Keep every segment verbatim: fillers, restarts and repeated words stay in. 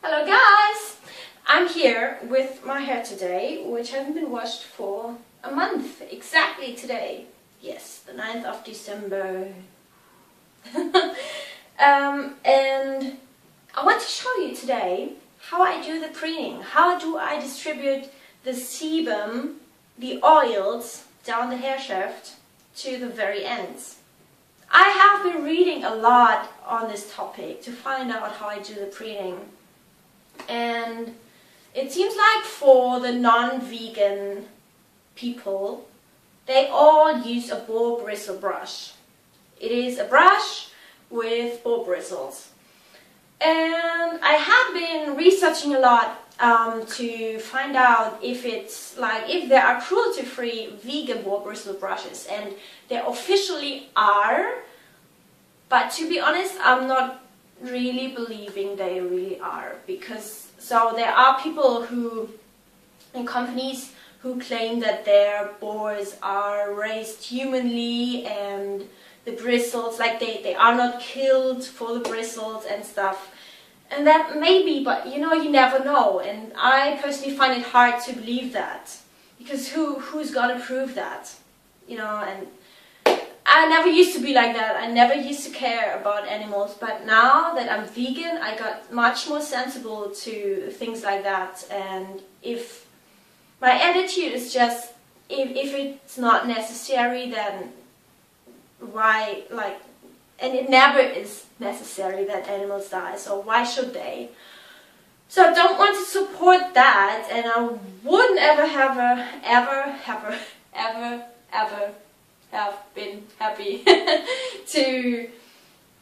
Hello guys! I'm here with my hair today, which hasn't been washed for a month, exactly today. Yes, the ninth of December. um, and I want to show you today how I do the preening. How do I distribute the sebum, the oils, down the hair shaft to the very ends. I have been reading a lot on this topic to find out how I do the preening. And it seems like for the non-vegan people, they all use a boar bristle brush. It is a brush with boar bristles. And I have been researching a lot um, to find out if it's like if there are cruelty-free vegan boar bristle brushes, and there officially are. But to be honest, I'm not really believing they really are, because so there are people who in companies who claim that their boars are raised humanly and the bristles, like they, they are not killed for the bristles and stuff, and that maybe, but you know, you never know. And I personally find it hard to believe that, because who who's gonna prove that, you know? And I never used to be like that. I never used to care about animals, but now that I'm vegan, I got much more sensible to things like that. And if my attitude is just, if, if it's not necessary, then why, like, and it never is necessary that animals die, so why should they? So I don't want to support that, and I wouldn't ever have a, ever, ever, ever, ever, have been happy to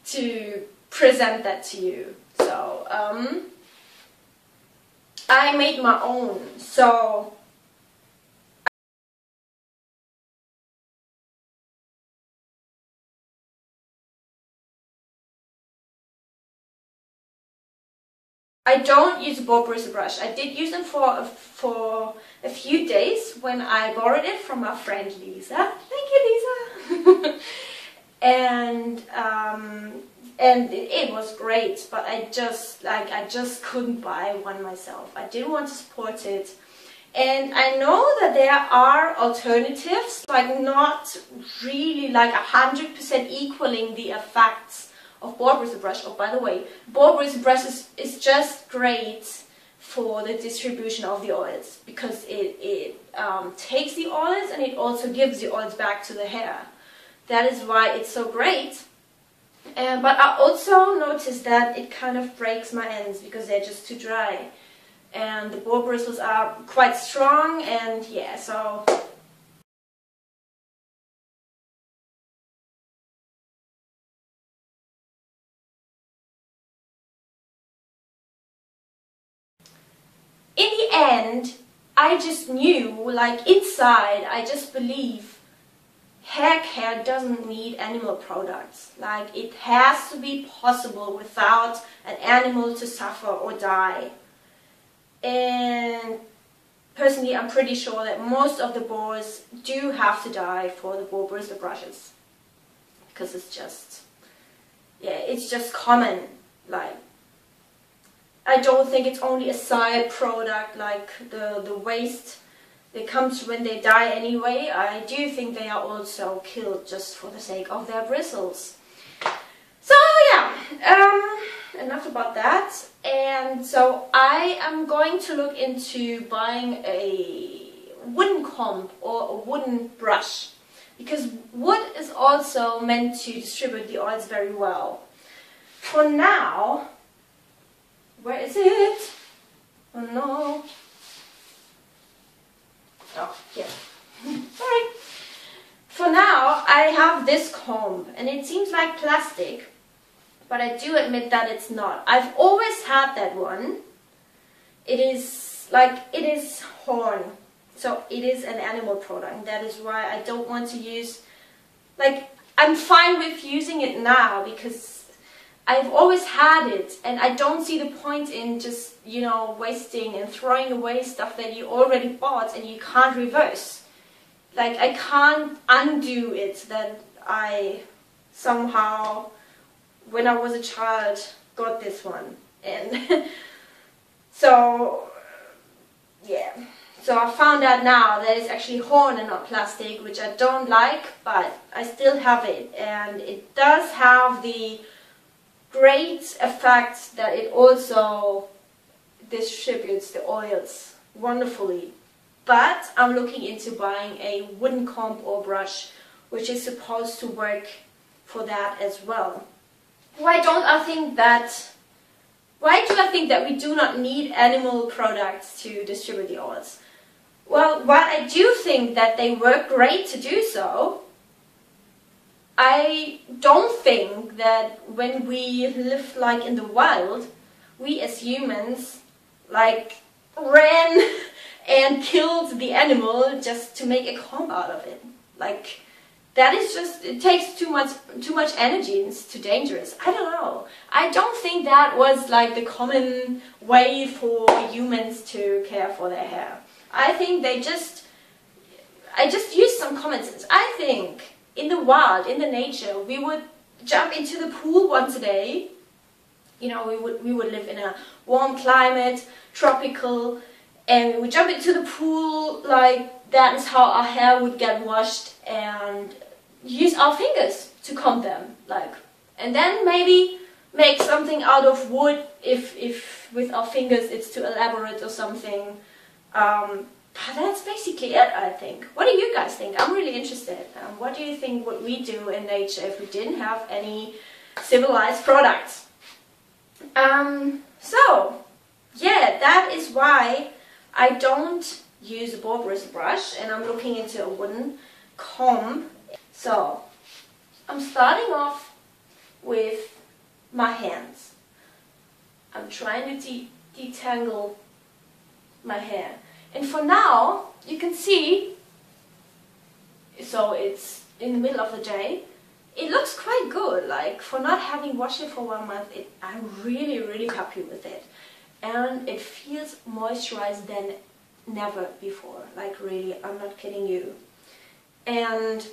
to present that to you. So um, I made my own. So I don't use a boar bristle brush. I did use them for for a few days when I borrowed it from my friend Lisa. Thank you, Lisa. and um, and it, it was great, but I just like I just couldn't buy one myself. I didn't want to support it, and I know that there are alternatives, like not really like a hundred percent equaling the effects of boar bristle brush. Oh, by the way, boar bristle brush is, is just great for the distribution of the oils, because it, it um, takes the oils and it also gives the oils back to the hair. That is why it's so great. And, but I also noticed that it kind of breaks my ends because they're just too dry, and the boar bristles are quite strong, and yeah, so in the end, I just knew, like inside, I just believe hair care doesn't need animal products. Like it has to be possible without an animal to suffer or die. And personally, I'm pretty sure that most of the boars do have to die for the boar bristle brushes, because it's just, yeah, it's just common, like. I don't think it's only a side product, like the, the waste that comes when they die anyway. I do think they are also killed just for the sake of their bristles. So yeah, um, enough about that. And so I am going to look into buying a wooden comb or a wooden brush, because wood is also meant to distribute the oils very well. For now, where is it? Oh no. Oh, yeah. Sorry. For now, I have this comb, and it seems like plastic, but I do admit that it's not. I've always had that one. It is like, it is horn. So it is an animal product. That is why I don't want to use, like, I'm fine with using it now because I've always had it, and I don't see the point in just, you know, wasting and throwing away stuff that you already bought and you can't reverse. Like, I can't undo it that I somehow, when I was a child, got this one. And So, yeah. So I found out now that it's actually horn and not plastic, which I don't like, but I still have it. And it does have the great effect that it also distributes the oils wonderfully. But I'm looking into buying a wooden comb or brush, which is supposed to work for that as well. Why don't I think that... Why do I think that we do not need animal products to distribute the oils? Well, while I do think that they work great to do so, I don't think that when we live like in the wild, we as humans like ran and killed the animal just to make a comb out of it. Like, that is just, it takes too much too much energy and it's too dangerous. I don't know. I don't think that was like the common way for humans to care for their hair. I think they just, I just used some common sense. I think in the wild, in the nature, we would jump into the pool once a day. You know, we would, we would live in a warm climate, tropical, and we would jump into the pool, like that is how our hair would get washed, and use our fingers to comb them, like, and then maybe make something out of wood if if with our fingers it's too elaborate or something. Um, but that's basically it, I think. What do you guys think? I'm really interested. Um, what do you think would we do in nature if we didn't have any civilized products? Um, so yeah, that is why I don't use a boar bristle brush, and I'm looking into a wooden comb. So I'm starting off with my hands. I'm trying to de detangle my hair, and for now you can see, so it's in the middle of the day, it looks quite good. Like, for not having washed it for one month, it, I'm really really happy with it, and it feels moisturized than never before. Like, really, I'm not kidding you. And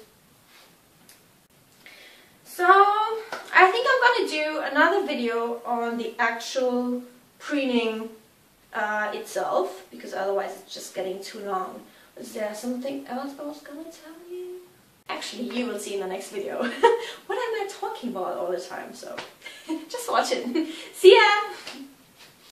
so I think I'm gonna do another video on the actual preening uh, itself, because otherwise it's just getting too long. Is there something else I was gonna tell you? Actually, you will see in the next video. What am I talking about all the time? So just watch it. See ya!